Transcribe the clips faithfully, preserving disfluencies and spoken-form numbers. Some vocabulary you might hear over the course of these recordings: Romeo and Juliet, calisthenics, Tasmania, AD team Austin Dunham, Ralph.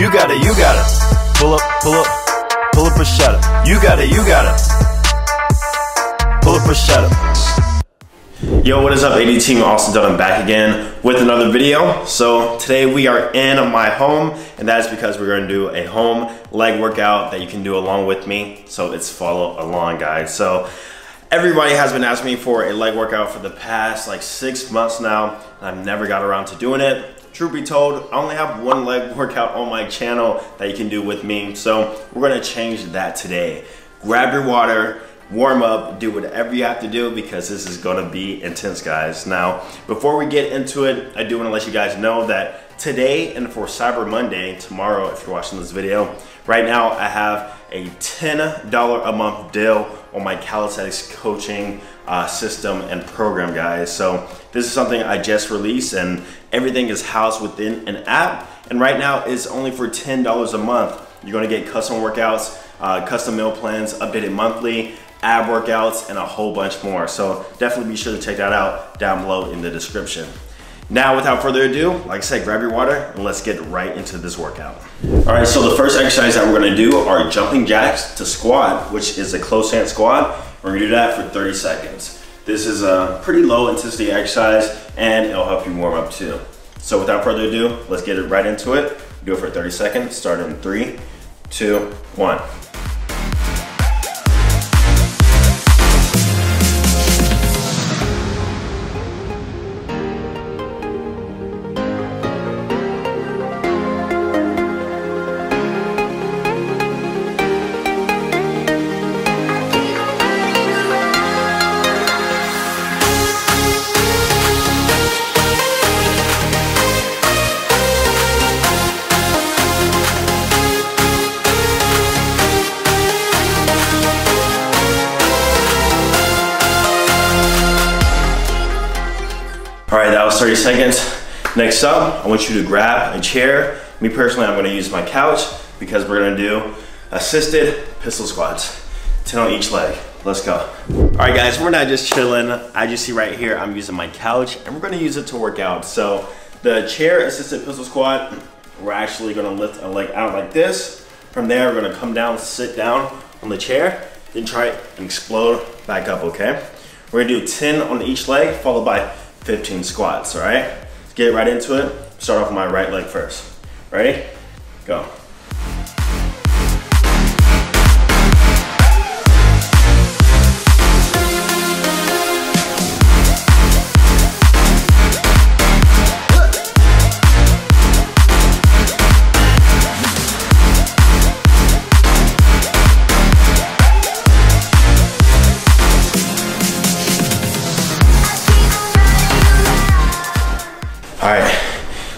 You got it, you got it. Pull up, pull up, pull up a shot up. You got it, you got it. Pull up a shot up. Yo, what is up, A D team? Austin Dunham back again with another video. So today we are in my home, and that is because we're going to do a home leg workout that you can do along with me. So it's follow along, guys. So everybody has been asking me for a leg workout for the past like six months now, and I've never got around to doing it. Truth be told, I only have one leg workout on my channel that you can do with me, so we're gonna change that today. Grab your water, warm up, do whatever you have to do because this is gonna be intense, guys. Now, before we get into it, I do wanna let you guys know that today and for Cyber Monday, tomorrow if you're watching this video, right now I have a ten dollar a month deal on my calisthenics coaching uh, system and program, guys. So this is something I just released, and everything is housed within an app. And right now it's only for ten dollars a month. You're gonna get custom workouts, uh, custom meal plans, updated monthly, ab workouts, and a whole bunch more. So definitely be sure to check that out down below in the description. Now, without further ado, like I said, grab your water and let's get right into this workout. All right, so the first exercise that we're gonna do are jumping jacks to squat, which is a close hand squat. We're gonna do that for thirty seconds. This is a pretty low intensity exercise and it'll help you warm up too. So without further ado, let's get right into it. Do it for thirty seconds, start in three, two, one. All right, that was thirty seconds. Next up, I want you to grab a chair. Me personally, I'm gonna use my couch because we're gonna do assisted pistol squats. ten on each leg, let's go. All right guys, we're not just chilling. As you see right here, I'm using my couch and we're gonna use it to work out. So the chair assisted pistol squat, we're actually gonna lift a leg out like this. From there, we're gonna come down, sit down on the chair, then try and explode back up, okay? We're gonna do ten on each leg, followed by fifteen squats, all right? Let's get right into it. Start off with my right leg first. Ready? Go.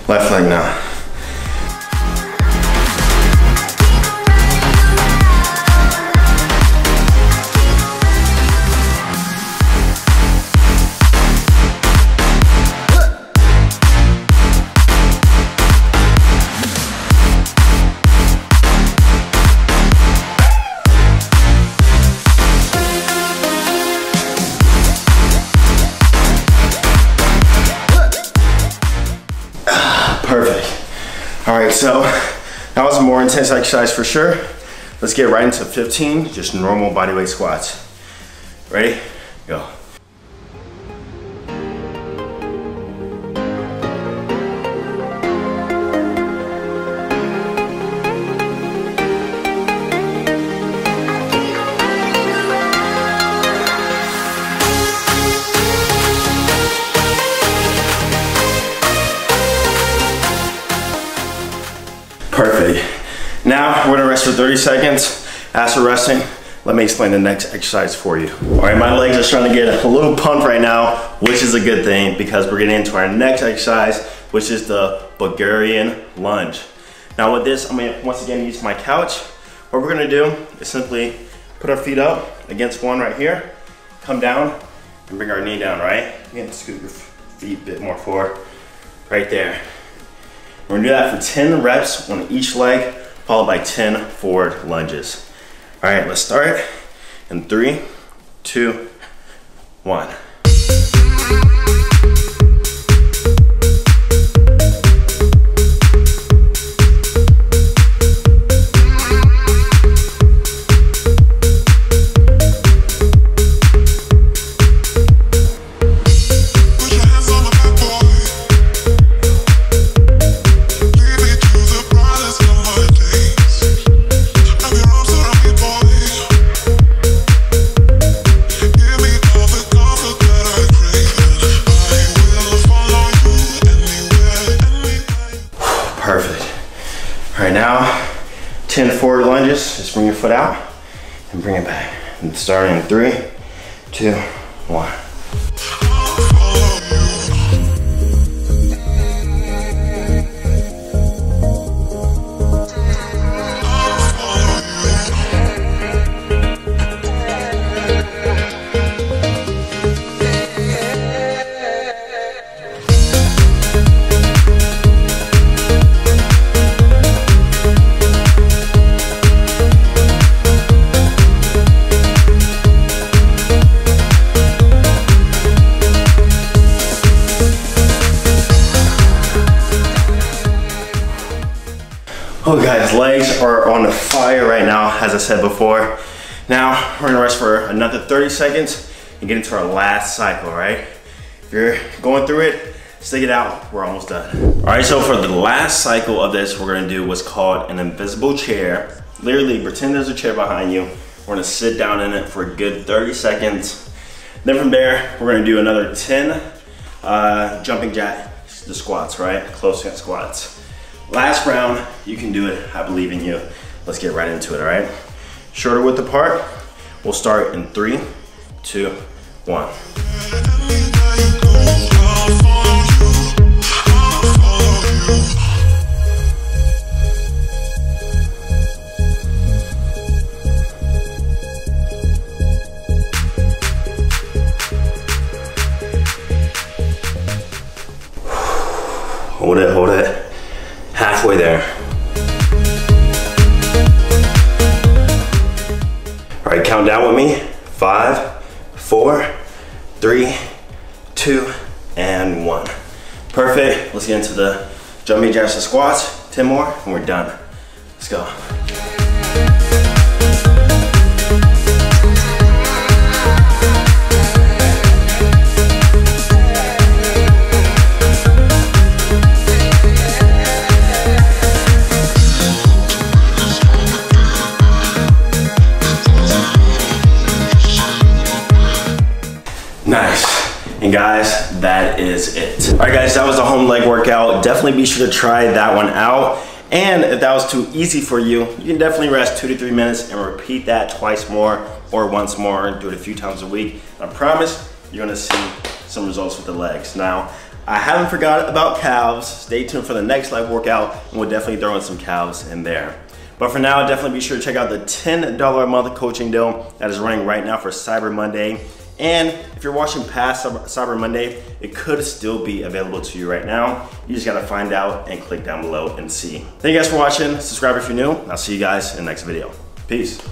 Left leg now. All right, so that was a more intense exercise for sure. Let's get right into fifteen, just normal bodyweight squats. Ready? Go. Perfect. Now we're gonna rest for thirty seconds. After resting, let me explain the next exercise for you. All right, my legs are starting to get a little pumped right now, which is a good thing because we're getting into our next exercise, which is the Bulgarian lunge. Now with this, I'm gonna once again use my couch. What we're gonna do is simply put our feet up against one right here, come down and bring our knee down, right? Again, scoot your feet a bit more forward, right there. We're gonna do that for ten reps on each leg, followed by ten forward lunges. All right, let's start in three, two, one. Right now, ten forward lunges. Just bring your foot out and bring it back. And starting in three, two, one. Oh guys, legs are on fire right now, as I said before. Now, we're gonna rest for another thirty seconds and get into our last cycle, right? If you're going through it, stick it out, we're almost done. All right, so for the last cycle of this, we're gonna do what's called an invisible chair. Literally, pretend there's a chair behind you. We're gonna sit down in it for a good thirty seconds. Then from there, we're gonna do another ten uh, jumping jack, the squats, right? Close hand squats. Last round, you can do it, I believe in you. Let's get right into it, all right? Shorter width apart, we'll start in three, two, one. Hold it, hold it. Halfway there. All right, count down with me. Five, four, three, two, and one. Perfect. Let's get into the jumping jacks and squats. ten more, and we're done. Let's go. And guys, that is it. All right guys, that was the home leg workout. Definitely be sure to try that one out. And if that was too easy for you, you can definitely rest two to three minutes and repeat that twice more or once more and do it a few times a week. I promise you're gonna see some results with the legs. Now, I haven't forgot about calves. Stay tuned for the next leg workout and we'll definitely throw in some calves in there. But for now, definitely be sure to check out the ten dollar a month coaching deal that is running right now for Cyber Monday. And if you're watching past Cyber Monday, it could still be available to you right now. You just gotta find out and click down below and see. Thank you guys for watching. Subscribe if you're new. I'll see you guys in the next video. Peace.